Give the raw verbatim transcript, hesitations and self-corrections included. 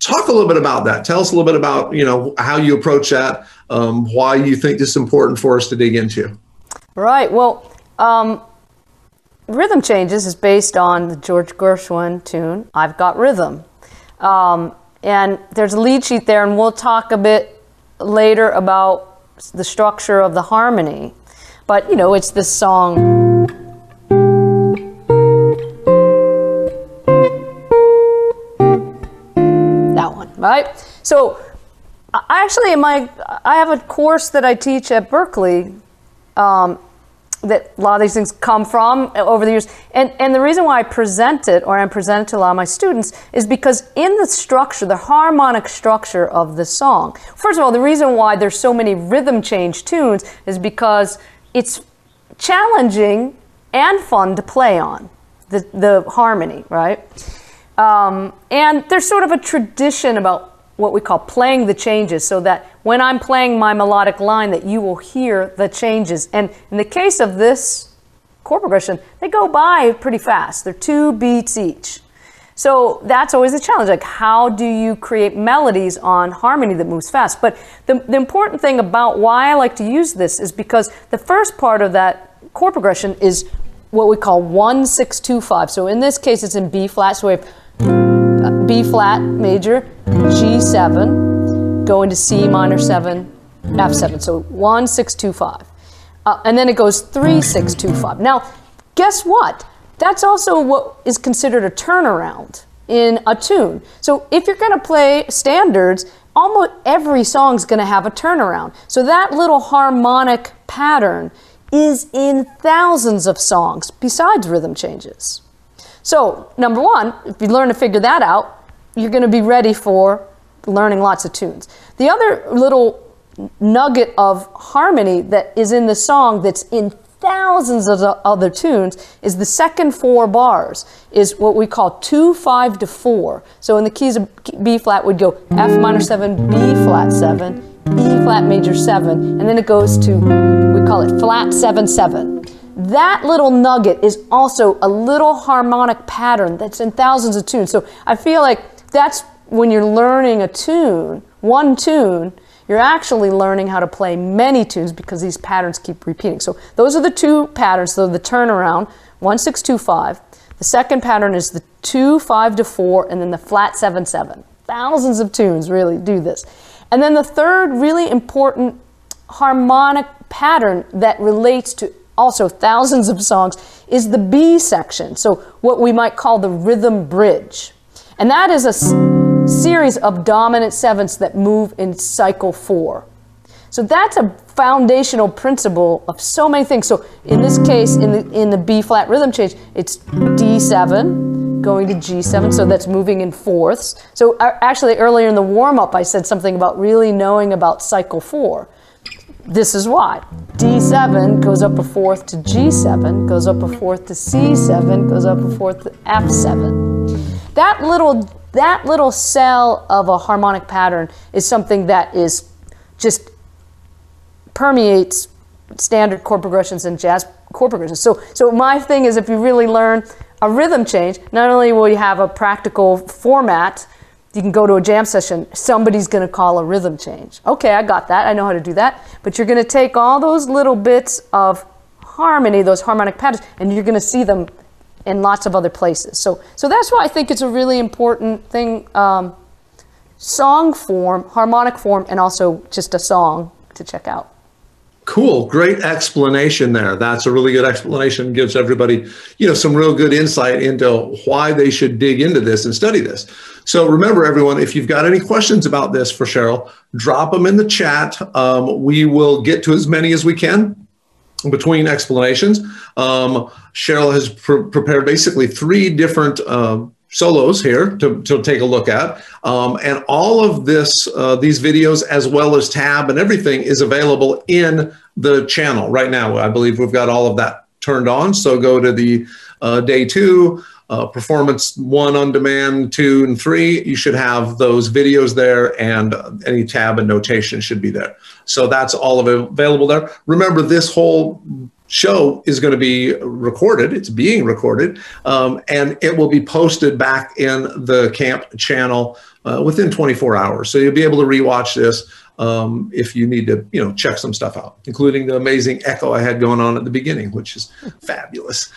Talk a little bit about that. Tell us a little bit about, you know, how you approach that, um, why you think this is important for us to dig into. Right. Well, um, Rhythm Changes is based on the George Gershwin tune, I've Got Rhythm. Um, and there's a lead sheet there, and we'll talk a bit later about the structure of the harmony. But, you know, it's this song. Right? So I actually, in my, I have a course that I teach at Berkeley um, that a lot of these things come from over the years. And, and the reason why I present it, or I present it to a lot of my students, is because in the structure, the harmonic structure of the song, first of all, the reason why there's so many rhythm change tunes is because it's challenging and fun to play on, the, the harmony, right? Um, and there's sort of a tradition about what we call playing the changes, so that when I'm playing my melodic line that you will hear the changes. And in the case of this chord progression, they go by pretty fast. They're two beats each. So that's always a challenge. Like, how do you create melodies on harmony that moves fast? But the, the important thing about why I like to use this is because the first part of that chord progression is what we call one, six, two, five. So in this case, it's in B flat. So we have B flat major, G seven, going to C minor seven, F seven. So one, six, two, five. Uh, and then it goes three, six, two, five. Now, guess what? That's also what is considered a turnaround in a tune. So if you're going to play standards, almost every song's going to have a turnaround. So that little harmonic pattern is in thousands of songs besides rhythm changes. So, number one, if you learn to figure that out, you're going to be ready for learning lots of tunes. The other little nugget of harmony that is in the song that's in thousands of other tunes is the second four bars, is what we call two, five to four. So in the keys of B flat would go F minor seven, B flat seven, E flat major seven, and then it goes to, we call it flat seven, seven. That little nugget is also a little harmonic pattern that's in thousands of tunes. So I feel like that's when you're learning a tune, one tune, you're actually learning how to play many tunes because these patterns keep repeating. So those are the two patterns, so the turnaround, one, six, two, five. The second pattern is the two, five to four, and then the flat seven, seven. Thousands of tunes really do this. And then the third really important harmonic pattern that relates to also thousands of songs is the B section. So what we might call the rhythm bridge. And that is a series of dominant sevenths that move in cycle four. So that's a foundational principle of so many things. So in this case, in the, in the B flat rhythm change, it's D seven going to G seven. So that's moving in fourths. So actually earlier in the warm up, I said something about really knowing about cycle four. This is why. D seven goes up a fourth to G seven, goes up a fourth to C seven, goes up a fourth to F seven. That little, that little cell of a harmonic pattern is something that is just permeates standard chord progressions and jazz chord progressions. So, so my thing is, if you really learn a rhythm change, not only will you have a practical format, you can go to a jam session, somebody's going to call a rhythm change. Okay, I got that. I know how to do that. But you're going to take all those little bits of harmony, those harmonic patterns, and you're going to see them in lots of other places. So, so that's why I think it's a really important thing, um, song form, harmonic form, and also just a song to check out. Cool. Great explanation there. That's a really good explanation. Gives everybody, you know, some real good insight into why they should dig into this and study this. So remember, everyone, if you've got any questions about this for Sheryl, drop them in the chat. Um, we will get to as many as we can between explanations. Um, Sheryl has pr prepared basically three different um, solos here to, to take a look at. Um, and all of this, uh, these videos, as well as tab and everything, is available in the channel right now. I believe we've got all of that turned on. So go to the uh, day two, uh, performance one on demand, two and three. You should have those videos there, and any tab and notation should be there. So that's all available there. Remember, this whole show is going to be recorded. It's being recorded, um, and it will be posted back in the camp channel uh, within twenty-four hours. So you'll be able to rewatch this um, if you need to, you know, check some stuff out, including the amazing echo I had going on at the beginning, which is fabulous.